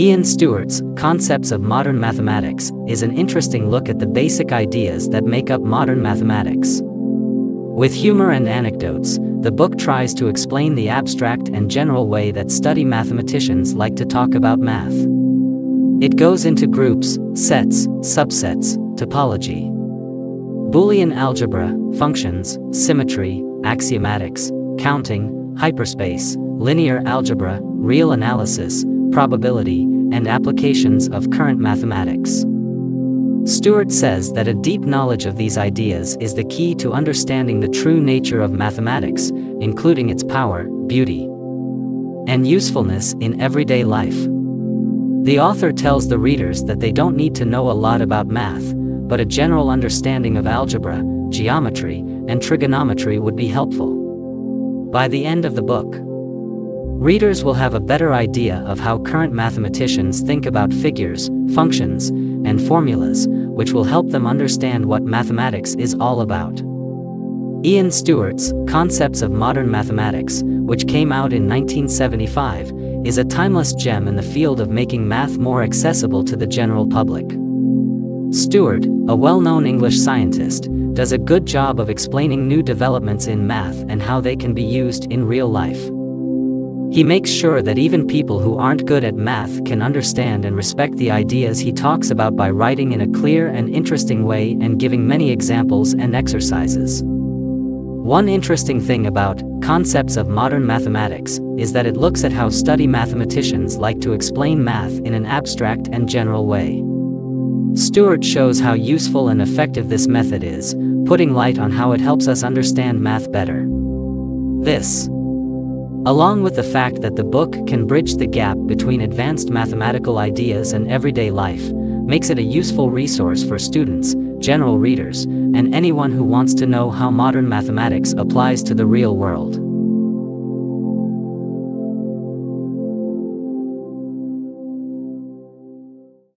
Ian Stewart's Concepts of Modern Mathematics is an interesting look at the basic ideas that make up modern mathematics. With humor and anecdotes, the book tries to explain the abstract and general way that study mathematicians like to talk about math. It goes into groups, sets, subsets, topology, Boolean algebra, functions, symmetry, axiomatics, counting, hyperspace, linear algebra, real analysis, probability, and applications of current mathematics. Stewart says that a deep knowledge of these ideas is the key to understanding the true nature of mathematics, including its power, beauty, and usefulness in everyday life. The author tells the readers that they don't need to know a lot about math, but a general understanding of algebra, geometry, and trigonometry would be helpful. By the end of the book, readers will have a better idea of how current mathematicians think about figures, functions, and formulas, which will help them understand what mathematics is all about. Ian Stewart's Concepts of Modern Mathematics, which came out in 1975, is a timeless gem in the field of making math more accessible to the general public. Stewart, a well-known English scientist, does a good job of explaining new developments in math and how they can be used in real life. He makes sure that even people who aren't good at math can understand and respect the ideas he talks about by writing in a clear and interesting way and giving many examples and exercises. One interesting thing about Concepts of Modern Mathematics is that it looks at how study mathematicians like to explain math in an abstract and general way. Stewart shows how useful and effective this method is, putting light on how it helps us understand math better. This, along with the fact that the book can bridge the gap between advanced mathematical ideas and everyday life, makes it a useful resource for students, general readers, and anyone who wants to know how modern mathematics applies to the real world.